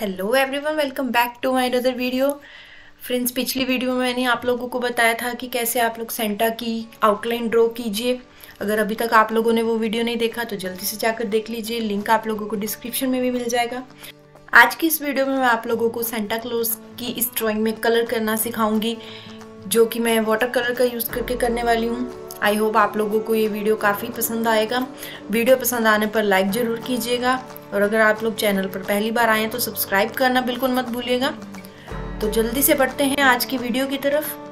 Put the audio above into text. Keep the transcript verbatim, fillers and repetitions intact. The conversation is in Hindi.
Hello everyone, welcome back to my another video. Friends, पिछली वीडियो में मैंने आप लोगों को बताया था कि कैसे आप लोग सेंटा की आउटलाइन ड्रॉ कीजिए। अगर अभी तक आप लोगों ने वो वीडियो नहीं देखा तो जल्दी से जाकर देख लीजिए, लिंक आप लोगों को डिस्क्रिप्शन में भी मिल जाएगा। आज की इस वीडियो में मैं आप लोगों को सेंटा क्लॉज की इस ड्रॉइंग में कलर करना सिखाऊँगी, जो कि मैं वाटर कलर का यूज़ करके करने वाली हूँ। आई होप आप लोगों को ये वीडियो काफ़ी पसंद आएगा। वीडियो पसंद आने पर लाइक ज़रूर कीजिएगा और अगर आप लोग चैनल पर पहली बार आए हैं तो सब्सक्राइब करना बिल्कुल मत भूलिएगा। तो जल्दी से बढ़ते हैं आज की वीडियो की तरफ।